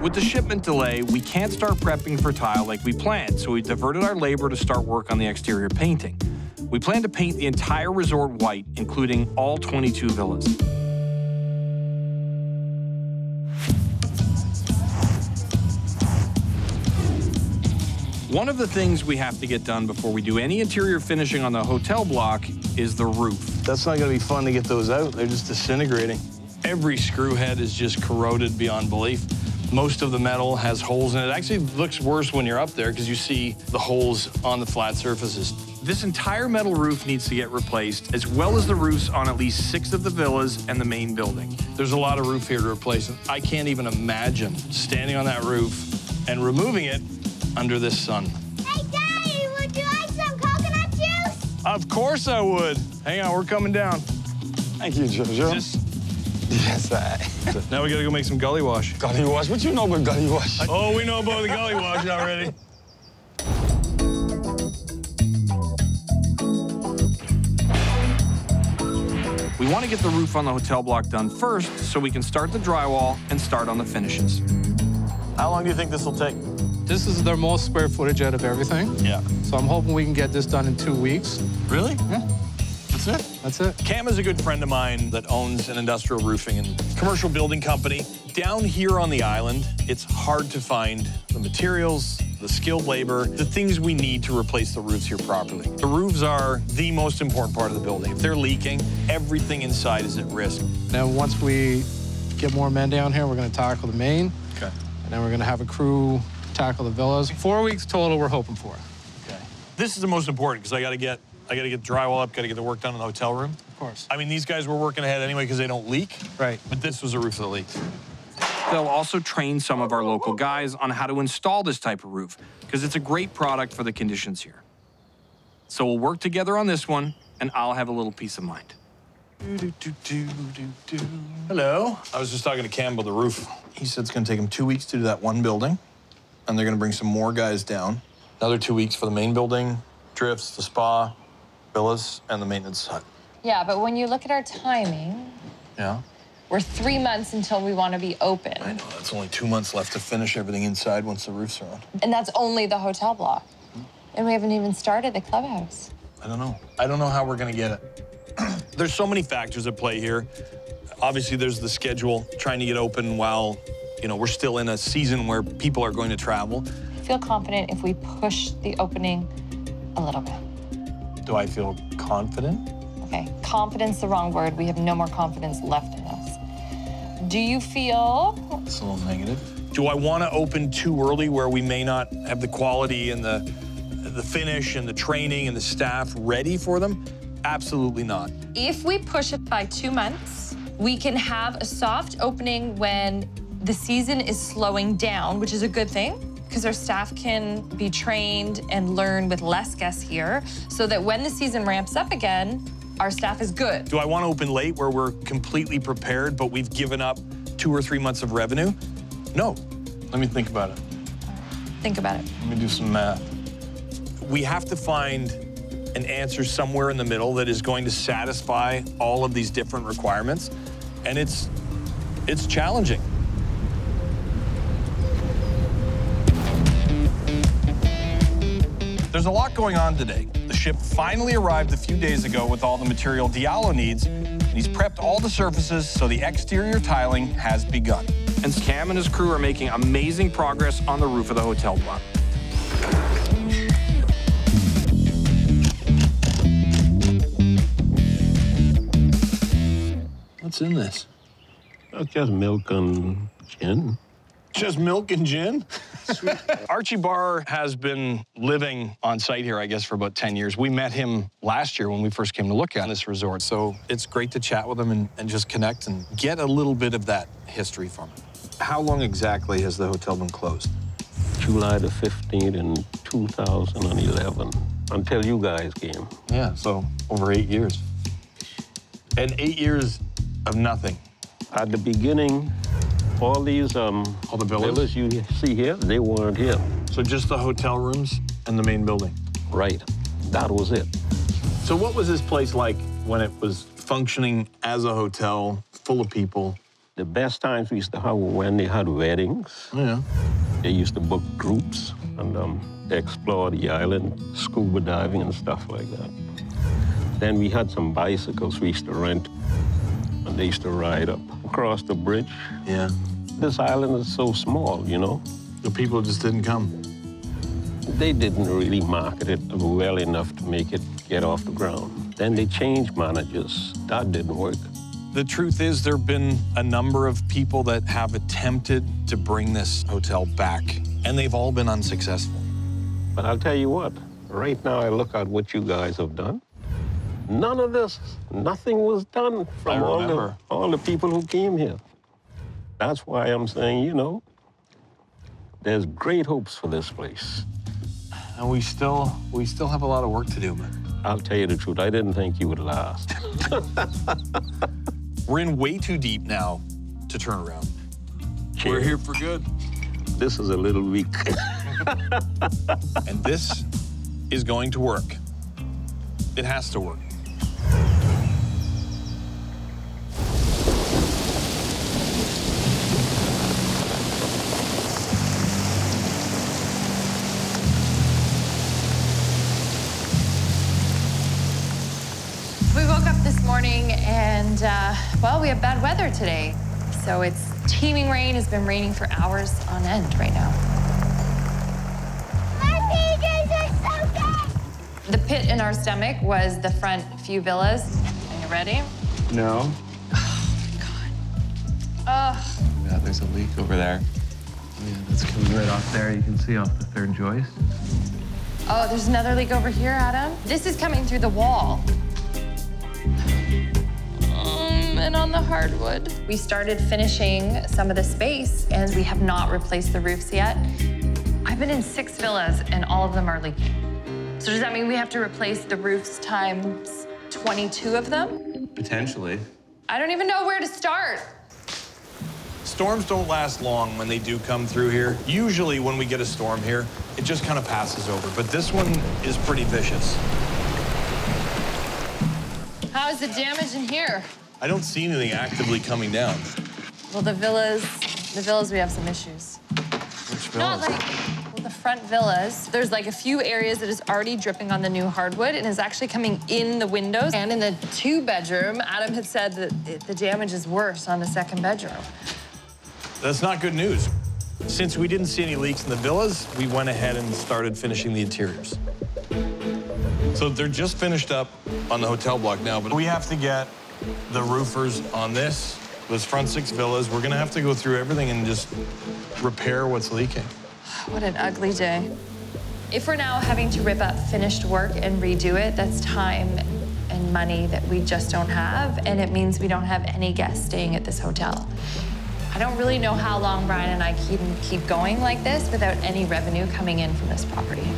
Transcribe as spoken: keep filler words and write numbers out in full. With the shipment delay, we can't start prepping for tile like we planned, so we diverted our labor to start work on the exterior painting. We plan to paint the entire resort white, including all twenty-two villas. One of the things we have to get done before we do any interior finishing on the hotel block is the roof. That's not gonna be fun to get those out. They're just disintegrating. Every screw head is just corroded beyond belief. Most of the metal has holes in it. It actually looks worse when you're up there because you see the holes on the flat surfaces. This entire metal roof needs to get replaced, as well as the roofs on at least six of the villas and the main building. There's a lot of roof here to replace. I can't even imagine standing on that roof and removing it under this sun. Hey, Daddy, would you like some coconut juice? Of course I would. Hang on, we're coming down. Thank you, JoJo. Just Yes, I. Now we gotta go make some gully wash. Gully wash? What you know about gully wash? Oh, we know about the gully wash already. We want to get the roof on the hotel block done first so we can start the drywall and start on the finishes. How long do you think this will take? This is their most square footage out of everything. Yeah. So I'm hoping we can get this done in two weeks. Really? Yeah. That's it. That's it. Cam is a good friend of mine that owns an industrial roofing and commercial building company. Down here on the island, it's hard to find the materials, the skilled labor, the things we need to replace the roofs here properly. The roofs are the most important part of the building. If they're leaking, everything inside is at risk. Now, once we get more men down here, we're going to tackle the main. Okay. And then we're going to have a crew tackle the villas. Four weeks total, we're hoping for. Okay. This is the most important because I got to get I got to get drywall up, got to get the work done in the hotel room. Of course. I mean, these guys were working ahead anyway because they don't leak. Right. But this was a roof that leaked. They'll also train some of our local guys on how to install this type of roof because it's a great product for the conditions here. So we'll work together on this one, and I'll have a little peace of mind. Hello. I was just talking to Campbell, the roof. He said it's going to take him two weeks to do that one building, and they're going to bring some more guys down. Another two weeks for the main building, drifts, the spa, villas, and the maintenance hut. Yeah, but when you look at our timing, yeah, we're three months until we want to be open. I know, that's only two months left to finish everything inside once the roofs are on. And that's only the hotel block. Mm-hmm. And we haven't even started the clubhouse. I don't know. I don't know how we're going to get it. There's so many factors at play here. Obviously, there's the schedule, trying to get open while, you know, we're still in a season where people are going to travel. I feel confident if we push the opening a little bit. Do I feel confident? Okay, confidence, the wrong word. We have no more confidence left in us. Do you feel? It's a little negative. Do I want to open too early where we may not have the quality and the, the finish and the training and the staff ready for them? Absolutely not. If we push it by two months, we can have a soft opening when the season is slowing down, which is a good thing, because our staff can be trained and learn with less guests here, so that when the season ramps up again, our staff is good. Do I want to open late where we're completely prepared, but we've given up two or three months of revenue? No. Let me think about it. Think about it. Let me do some math. We have to find an answer somewhere in the middle that is going to satisfy all of these different requirements, and it's, it's challenging. There's a lot going on today. The ship finally arrived a few days ago with all the material Diallo needs, and he's prepped all the surfaces, so the exterior tiling has begun. And Cam and his crew are making amazing progress on the roof of the hotel block. What's in this? Oh, just milk and gin. Just milk and gin? Sweet. Archie Barr has been living on site here, I guess, for about ten years. We met him last year when we first came to look at this resort, so it's great to chat with him and, and just connect and get a little bit of that history from him. How long exactly has the hotel been closed? July the fifteenth in two thousand eleven, until you guys came. Yeah, so over eight years. And eight years of nothing. At the beginning, all these um, all the villas? villas you see here, they weren't here. So just the hotel rooms and the main building? Right. That was it. So what was this place like when it was functioning as a hotel, full of people, The best times we used to have were when they had weddings. Yeah. They used to book groups and um, explore the island, scuba diving and stuff like that. Then we had some bicycles we used to rent, and they used to ride up across the bridge. Yeah. This island is so small, you know. The people just didn't come. They didn't really market it well enough to make it get off the ground. Then they changed managers. That didn't work. The truth is there have been a number of people that have attempted to bring this hotel back, and they've all been unsuccessful. But I'll tell you what, right now I look at what you guys have done. None of this, nothing was done from all the, all the people who came here. That's why I'm saying, you know, there's great hopes for this place. And we still, we still have a lot of work to do, man. I'll tell you the truth, I didn't think you would last. We're in way too deep now to turn around. Cheers. We're here for good. This is a little weak. And this is going to work. It has to work. Morning, and uh, well, we have bad weather today. So it's teeming rain. It's been raining for hours on end right now. My pages are so good. The pit in our stomach was the front few villas. Are you ready? No. Oh my God. Oh. Yeah, there's a leak over there. Yeah, that's coming right off there. You can see off the third joist. Oh, there's another leak over here, Adam. This is coming through the wall. And on the hardwood. We started finishing some of the space, and we have not replaced the roofs yet. I've been in six villas, and all of them are leaking. So does that mean we have to replace the roofs times twenty-two of them? Potentially. I don't even know where to start. Storms don't last long when they do come through here. Usually when we get a storm here, it just kind of passes over. But this one is pretty vicious. How is the damage in here? I don't see anything actively coming down. Well, the villas, the villas, we have some issues. Which villas? Not like, well, the front villas. There's like a few areas that is already dripping on the new hardwood and is actually coming in the windows. And in the two bedroom, Adam had said that the damage is worse on the second bedroom. That's not good news. Since we didn't see any leaks in the villas, we went ahead and started finishing the interiors. So they're just finished up on the hotel block now, but we have to get the roofers on this, those front six villas. We're gonna have to go through everything and just repair what's leaking. What an ugly day. If we're now having to rip up finished work and redo it, that's time and money that we just don't have, and it means we don't have any guests staying at this hotel. I don't really know how long Brian and I can keep going like this without any revenue coming in from this property.